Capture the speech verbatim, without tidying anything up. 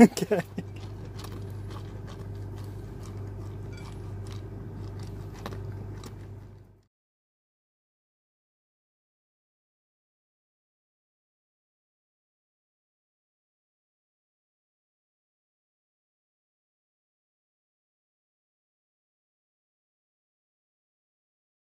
Okay.